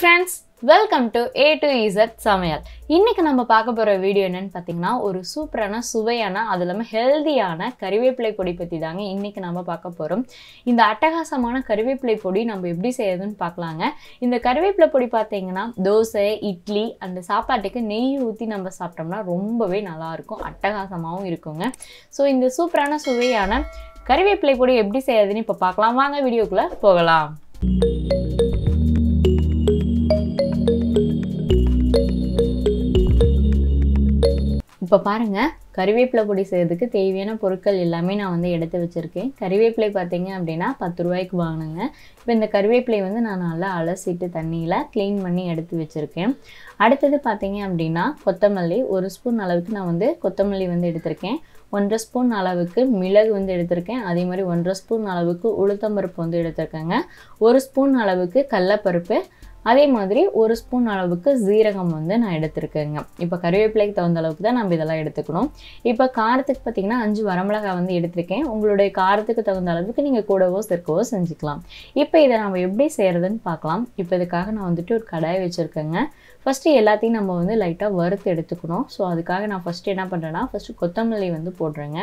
friends, welcome to A to Z Samayal. இன்னைக்கு நம்ம பார்க்க போற வீடியோ என்னன்னு பாத்தீங்கன்னா ஒரு சூப்பரான சுவையான அதுலமே ஹெல்தியான கறிவேப்பிலை பொடி பத்தி தாங்க இன்னைக்கு நாம பார்க்க போறோம். இந்த அட்டகாசமான கறிவேப்பிலை பொடி நம்ம எப்படி செய்யறதுன்னு பார்க்கலாங்க. இந்த கறிவேப்பிலை பொடி பாத்தீங்கன்னா தோசை, இட்லி அந்த சாப்பாட்டுக்கு நெய் ஊத்தி நம்ம சாப்பிட்டோம்னா ரொம்பவே நல்லா இருக்கும். அட்டகாசமாவும் இருக்கும்ங்க. சோ இந்த சூப்பரான சுவையான கறிவேப்பிலை பொடி எப்படி செய்யறதுன்னு இப்ப பார்க்கலாம். வாங்க வீடியோக்குள்ள போகலாம். இப்ப பாருங்க கறிவேப்பிலை பொடி செய்யறதுக்கு தேவையான பொருட்கள் எல்லாமே நான் வந்து எடுத்து வச்சிருக்கேன். கறிவேப்பிலை பாத்தீங்க அப்படினா 10 ரூபாய்க்கு வாங்குனங்க. இப்போ இந்த கறிவேப்பிலை வந்து நான் நல்லா அலசிட்டு தண்ணியில க்ளீன் பண்ணி எடுத்து வச்சிருக்கேன். அடுத்து பாத்தீங்க அப்படினா கொத்தமல்லி 1 ஸ்பூன் அளவுக்கு நான் வந்து கொத்தமல்லி வந்து எடுத்துர்க்கேன். 1 ஸ்பூன் அளவுக்கு மிளகு வந்து எடுத்துர்க்கேன். அதே மாதிரி 1 ஸ்பூன் அளவுக்கு உளுத்தம் பருப்பு வந்து எடுத்துர்க்கேங்க. 1 ஸ்பூன் அளவுக்கு கடலைப்பருப்பு அதே மாதிரி 1 ஸ்பூன் அளவுக்கு சீரகம் வந்து நான் எடுத்துர்க்கேங்க. இப்போ கறிவேப்பிலைக்கு தகுந்த அளவுக்கு தான் நாம இதெல்லாம் எடுத்துக்கணும். இப்போ காரத்துக்கு பாத்தீங்கன்னா 5 வரமிளகாய் வந்து எடுத்துர்க்கேன். உங்களுடைய காரத்துக்கு தகுந்த அளவுக்கு நீங்க கூடவோ சேர்க்கவோ செஞ்சுக்கலாம். இப்போ இத நாம எப்படி செய்யறதுன்னு பார்க்கலாம். இப்போ இதுக்காக நான் வந்துட்டு ஒரு கடாய் வச்சிருக்கேங்க. ஃபர்ஸ்ட் எல்லாத்தையும் நம்ம வந்து லைட்டா வறுத்து எடுத்துக்கணும். சோ அதுக்காக நான் ஃபர்ஸ்ட் என்ன பண்றேன்னா ஃபர்ஸ்ட் கொத்தமல்லி வந்து போடுறேங்க.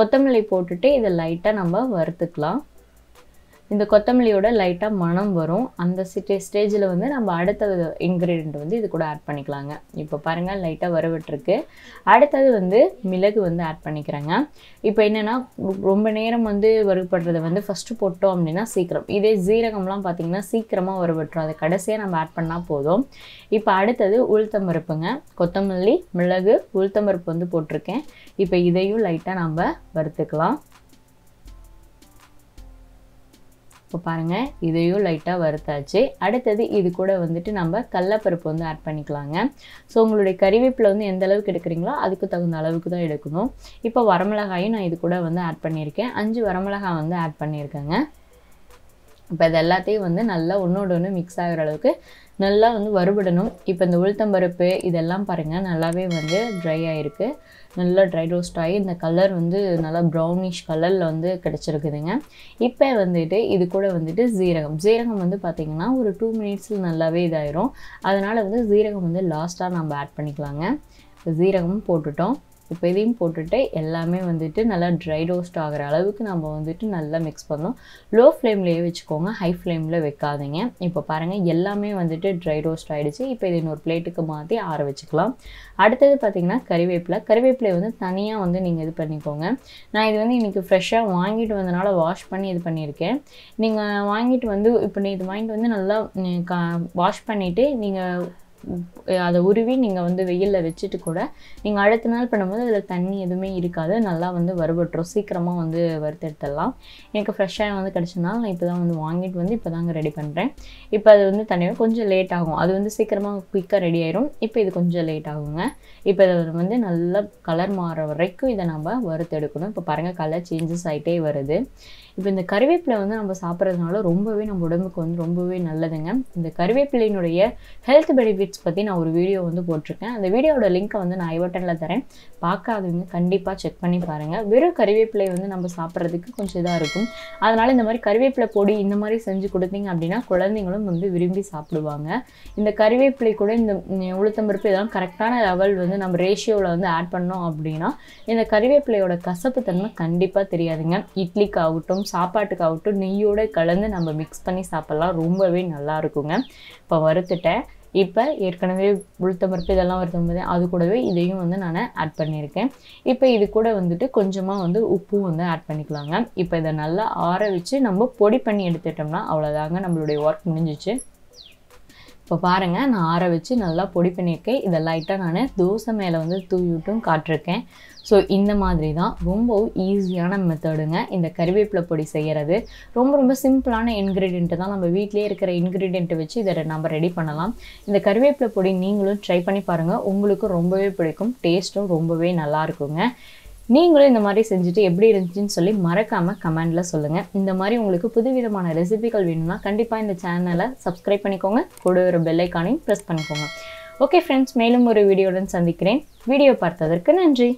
கொத்தமல்லி போட்டுட்டு இத லைட்டா நம்ம வறுத்துக்கலாம். இந்த கொத்தமல்லியோட லைட்டா மணம் வரும். அந்த ஸ்டேஜ்ல வந்து நம்ம அடுத்த இன்கிரிடியன்ட் வந்து இது கூட ஆட் பண்ணிக்கலாங்க. இப்போ பாருங்க லைட்டா வரவிட்டிருக்கு. அடுத்தது வந்து மிளகு வந்து ஆட் பண்ணிக்கறங்க. இப்போ என்னன்னா ரொம்ப நேரம் வந்து வறுபடுறது வந்து ஃபர்ஸ்ட் போட்டோம் அப்படினா சீக்கிரம். இதே சீரகம்லாம் பாத்தீங்கன்னா சீக்கிரமா வரவிட்றோம். அது கடைசியா நம்ம ஆட் பண்ணா போதும். இப்போ அடுத்தது உளுத்தம் பருப்புங்க. கொத்தமல்லி, மிளகு, உளுத்தம் பருப்பு வந்து போட்டுருக்கேன். இப்போ இதையும் லைட்டா நம்ம வறுத்துக்கலாம். இப்போ பாருங்க இதையும் லைட்டா வறுத்தாச்சு. அடுத்து இது கூட வந்துட்டு நம்ம கடலைப்பருப்பு வந்து ஆட் பண்ணிக்கலாங்க. சோ உங்களுடைய கறிவேப்பிலை வந்து எந்த அளவுக்கு எடுக்கறீங்களோ அதுக்கு தகுந்த அளவுக்கு தான் எடுக்கணும். இப்போ வரமிளகாயும் நான் இது கூட வந்து ஆட் பண்ணியிருக்கேன். 5 வரமிளகாய் வந்து ஆட் பண்ணியிருக்கேங்க. இப்போ இது எல்லாத்தையும் வந்து நல்லா ஒண்ணோட ஒண்ணு மிக்ஸ் ஆகிற அளவுக்கு நல்லா வந்து வறுபடணும். இப்போ இந்த உளுத்தம் பருப்பு இதெல்லாம் பாருங்க நல்லாவே வந்து ட்ரை ஆயிருக்கு. நல்லா ட்ரை ரோஸ்ட் ஆகி இந்த கலர் வந்து நல்லா ப்ரௌனிஷ் கலர்ல வந்து கிடைச்சிருக்குதுங்க. இப்போ வந்துட்டு இது கூட வந்துட்டு சீரகம். சீரகம் வந்து பாத்தீங்கன்னா ஒரு 2 மினிட்ஸ்ல நல்லாவே இதாயிரும். அதனால வந்து சீரகம் வந்து லாஸ்டா நம்ம ஆட் பண்ணிக்கலாங்க. சீரகமும் போட்டுட்டோம். இப்போ இதையும் போட்டுட்டு எல்லாமே வந்துட்டு நல்லா ட்ரை ரோஸ்ட் ஆகிற அளவுக்கு நம்ம வந்துட்டு நல்லா மிக்ஸ் பண்ணணும். லோ ஃப்ளேம்லேயே வச்சுக்கோங்க, ஹை ஃப்ளேமில் வைக்காதீங்க. இப்போ பாருங்கள் எல்லாமே வந்துட்டு ட்ரை ரோஸ்ட் ஆகிடுச்சு. இப்போ இதை இன்னொரு பிளேட்டுக்கு மாற்றி ஆற வச்சுக்கலாம். அடுத்தது பார்த்திங்கன்னா கறிவேப்பிலை. கறிவேப்பிலை வந்து தனியாக வந்து நீங்கள் இது பண்ணிக்கோங்க. நான் இது வந்து இன்றைக்கி ஃப்ரெஷ்ஷாக வாங்கிட்டு வந்தனால வாஷ் பண்ணி இது பண்ணியிருக்கேன். நீங்கள் வாங்கிட்டு வந்து இப்போ நீ இது வாங்கிட்டு வந்து நல்லா வாஷ் பண்ணிவிட்டு நீங்கள் அதை உருவி நீங்கள் வந்து வெயிலில் வச்சுட்டு கூட நீங்கள் அடுத்த நாள் பண்ணும்போது அதில் தண்ணி எதுவுமே இருக்காது. நல்லா வந்து வறுபட்டுரும். சீக்கிரமாக வந்து வறுத்தெடுத்துடலாம். எனக்கு ஃப்ரெஷ்ஷாக வந்து கிடச்சதுனால நான் இப்போ தான் வந்து வாங்கிட்டு வந்து இப்போ தாங்க ரெடி பண்ணுறேன். இப்போ அது வந்து தனியாக கொஞ்சம் லேட் ஆகும். அது வந்து சீக்கிரமாக குயிக்காக ரெடி ஆயிரும். இப்போ இது கொஞ்சம் லேட் ஆகுங்க. இப்போ இதை வந்து நல்லா கலர் மாற வரைக்கும் இதை நம்ம வறுத்தெடுக்கணும். இப்போ பாருங்கள் கலர் சேஞ்சஸ் ஆகிட்டே வருது. இப்போ இந்த கறிவேப்பிலை வந்து நம்ம சாப்பிட்றதுனால ரொம்பவே நம்ம உடம்புக்கு வந்து ரொம்பவே நல்லதுங்க. இந்த கறிவேப்பிலையினுடைய ஹெல்த் பெனிஃபிட்ஸ் பற்றி நான் ஒரு வீடியோ வந்து போட்டிருக்கேன். அந்த வீடியோட லிங்க்கை வந்து நான் ஐபட்டனில் தரேன். பார்க்காதவங்க கண்டிப்பாக செக் பண்ணி பாருங்கள். வெறும் கறிவேப்பிலை வந்து நம்ம சாப்பிட்றதுக்கு கொஞ்சம் இதாக இருக்கும். அதனால் இந்த மாதிரி கறிவேப்பிலை பொடி இந்த மாதிரி செஞ்சு கொடுத்தீங்க அப்படின்னா குழந்தைங்களும் வந்து விரும்பி சாப்பிடுவாங்க. இந்த கறிவேப்பிலை கூட இந்த உளுத்தம்பருப்பு இதெல்லாம் கரெக்டான லெவல் வந்து நம்ம ரேஷியோவில் வந்து ஆட் பண்ணோம் அப்படின்னா இந்த கறிவேப்பிலையோட கசப்பு தன்மை கண்டிப்பாக தெரியாதுங்க. இட்லிக்கு ஆகட்டும், சாப்பாட்டுக்காகட்டும் நெய்யோட கலந்து நம்ம மிக்ஸ் பண்ணி சாப்பிடலாம். ரொம்பவே நல்லா இருக்குங்க. இப்போ வறுத்துட்டேன். இப்போ ஏற்கனவே உளுத்தம் பருப்பு இதெல்லாம் வரும்போது அது கூடவே இதையும் வந்து நான் ஆட் பண்ணியிருக்கேன். இப்போ இது கூட வந்துட்டு கொஞ்சமாக வந்து உப்பும் வந்து ஆட் பண்ணிக்கலாங்க. இப்போ இதை நல்லா ஆற வச்சு நம்ம பொடி பண்ணி எடுத்துட்டோம்னா அவ்வளோதாங்க, நம்மளுடைய ஒர்க் முடிஞ்சிச்சு. இப்போ பாருங்கள் நான் ஆற வச்சு நல்லா பொடி பண்ணியிருக்கேன். இதை லைட்டாக நான் தோசை மேலே வந்து தூவிட்டும் காட்டிருக்கேன். ஸோ இந்த மாதிரி தான் ரொம்பவும் ஈஸியான மெத்தடுங்க இந்த கறிவேப்பிலை பொடி செய்கிறது. ரொம்ப ரொம்ப சிம்பிளான இன்க்ரீடியண்ட்டு தான். நம்ம வீட்டிலே இருக்கிற இன்க்ரீடியண்ட்டை வச்சு இதை நம்ம ரெடி பண்ணலாம். இந்த கறிவேப்பிலை பொடி நீங்களும் ட்ரை பண்ணி பாருங்கள். உங்களுக்கு ரொம்பவே பிடிக்கும். டேஸ்ட்டும் ரொம்பவே நல்லா இருக்குங்க. நீங்களும் இந்த மாதிரி செஞ்சுட்டு எப்படி இருந்துச்சுன்னு சொல்லி மறக்காமல் கமெண்டில் சொல்லுங்கள். இந்த மாதிரி உங்களுக்கு புதுவிதமான ரெசிபிகள் வேணும்னா கண்டிப்பாக இந்த சேனலை சப்ஸ்கிரைப் பண்ணிக்கோங்க. கூட ஒரு பெல் ஐக்கானையும் ப்ரெஸ் பண்ணிக்கோங்க. ஓகே ஃப்ரெண்ட்ஸ், மேலும் ஒரு வீடியோடன் சந்திக்கிறேன். வீடியோ பார்த்ததற்கு நன்றி.